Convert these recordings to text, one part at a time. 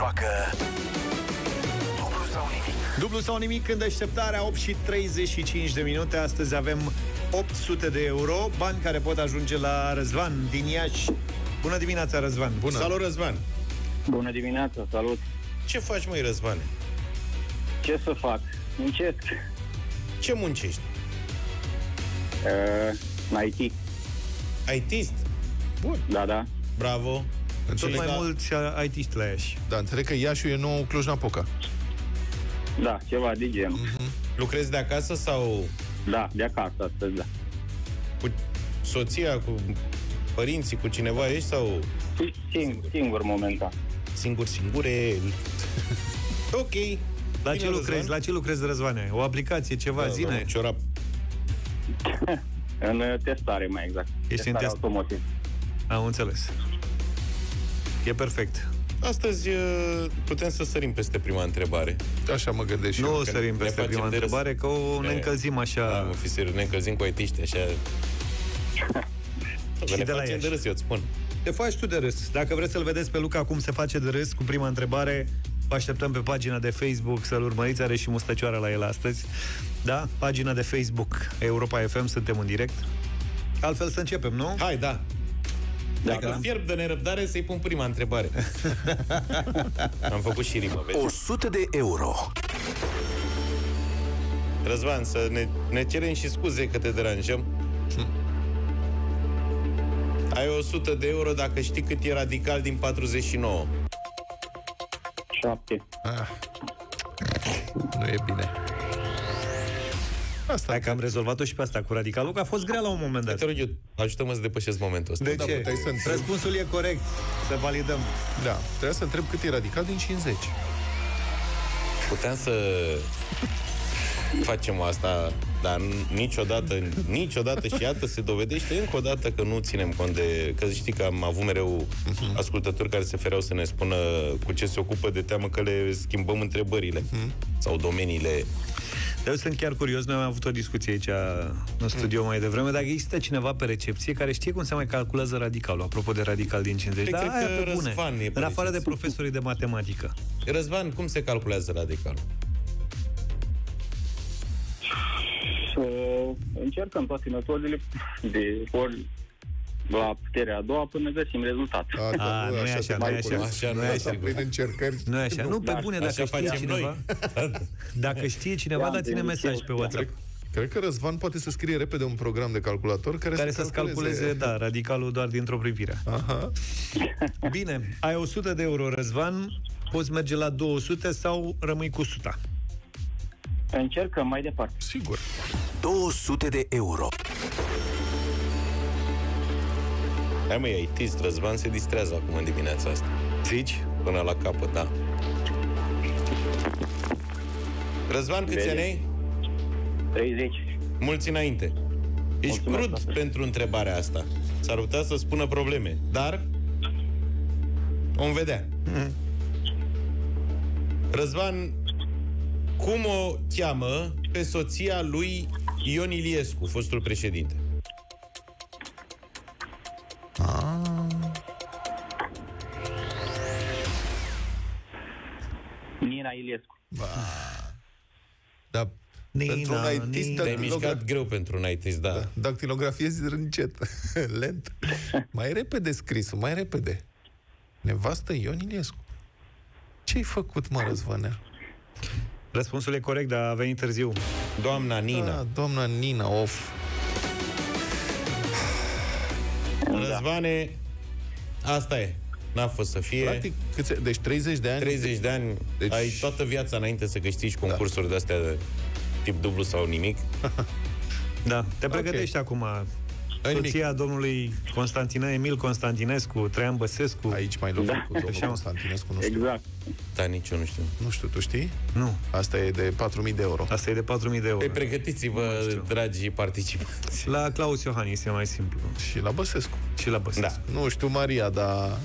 joacă Dublu sau Nimic. Dublu sau Nimic în deșteptarea, 8:35. Astăzi avem 800 de euro, bani care pot ajunge la Răzvan din Iași. Bună dimineața, Răzvan. Bună. Salut, Răzvan. Bună dimineața, salut. Ce faci, măi, Răzvane? Ce să fac? Muncesc. Ce muncești? IT. IT-ist? Bun. Da, da. Bravo. Înțeleg, tot mai mulți IT-iști la Iași. Da, înțeleg că Iașiul e nou Cluj-Napoca. Da, ceva de genul. Lucrezi de acasă sau... Da, de acasă astăzi, da. Cu soția, cu părinții, cu cineva ești sau... Singur momentan. Singure. Ok. La ce lucrezi? La ce lucrezi, Răzvane? O aplicație, ceva, zine? Ciorap. În testare, mai exact. Ești în testare automotiv. Am înțeles. E perfect. Astăzi putem să sărim peste prima întrebare. Așa mă gândesc și eu. Nu sărim peste prima întrebare, că o ne încălzim așa. Da, mă, fi serios, ne încălzim cu IT-iști, așa. Și ne de facem de râs, eu îți spun. Te faci tu de râs. Dacă vreți să-l vedeți pe Luca cum se face de râs cu prima întrebare, vă așteptăm pe pagina de Facebook să-l urmăriți. Are și mustăcioara la el astăzi. Da? Pagina de Facebook Europa FM, suntem în direct. Altfel să începem, nu? Hai, da. Dacă fierb de nerăbdare, să-i pun prima întrebare. Am făcut și rimă, vezi? 100 de euro. Răzvan, să ne cerem și scuze că te deranjăm. Ai 100 de euro dacă știi cât e radical din 49. 7. Ah. Nu e bine. Asta că am rezolvat-o și pe asta cu radicalul, că a fost grea la un moment dat. Te rog eu, ajută-mă să depășesc momentul ăsta. De da, ce? Răspunsul e corect. Să validăm. Da, trebuia să întreb cât e radical din 50. Puteam să facem asta, dar niciodată și iată se dovedește încă o dată că nu ținem cont de... Că știi că am avut mereu ascultători care se fereau să ne spună cu ce se ocupă, de teamă că le schimbăm întrebările sau domeniile. Eu sunt chiar curios, noi am avut o discuție aici în studio mai devreme, dacă există cineva pe recepție care știe cum se mai calculează radicalul, apropo de radical din 50. Dar cred că Răzvan e în afară de profesorii de matematică. Răzvan, cum se calculează radicalul? Încercăm toate metodele de ori la puterea a doua până găsim rezultatul. Nu e așa, nu e așa. Nu, pe bune, dacă știe cineva, dacă știe cineva, dați-ne mesaj pe WhatsApp. Cred că Răzvan poate să scrie repede un program de calculator care să-ți calculeze radicalul doar dintr-o privire. Aha. Bine, ai 100 de euro, Răzvan, poți merge la 200 sau rămâi cu 100. Încercăm mai departe. Sigur. 200 de euro. Hai, mă, e IT-ist, Răzvan se distrează acum în dimineața asta. Zici? Până la capăt, da. Răzvan, câți ani ai? 30. Mulți înainte. Ești crud pentru întrebarea asta. S-ar putea să spună probleme, dar vom vedea. Răzvan, cum o cheamă pe soția lui Ion Iliescu, fostul președinte? Nina Iliescu. Da, Nina, pentru un IT-ist... Te-ai mișcat greu pentru un IT-ist, da. Dactilografiezi încet, lent. Mai repede scrisul, mai repede. Nevastă Ion Iliescu. Ce-ai făcut, mă, Răzvanea? Răspunsul e corect, dar a venit târziu. Doamna Nina. Da, doamna Nina, of. Răzvane, asta e. N-a fost să fie. Practic, deci 30 de ani. 30 de ani. Deci... Ai toată viața înainte să câștigi concursuri de-astea de tip Dublu sau Nimic. Da. Te pregătești acum. Soția domnului Constantin Emil Constantinescu, Traian Băsescu. Aici mai lucrăm cu domnul Constantinescu, nu știu. Exact. Da, nici eu nu știu. Nu știu, tu știi? Nu. Asta e de 4.000 de euro. Asta e de 4.000 de euro. Păi pregătiți-vă, dragi participanți. La Klaus Iohannis e mai simplu. Și la Băsescu. Și la Băsescu. Da. Nu știu, Maria, dar...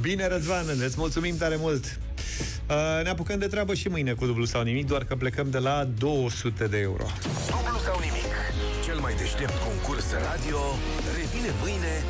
Bine, Răzvan, îți mulțumim tare mult. Ne apucăm de treabă și mâine cu Dublu sau Nimic, doar că plecăm de la 200 de euro. Dublu sau Nimic. Cel mai deștept concurs radio revine mâine.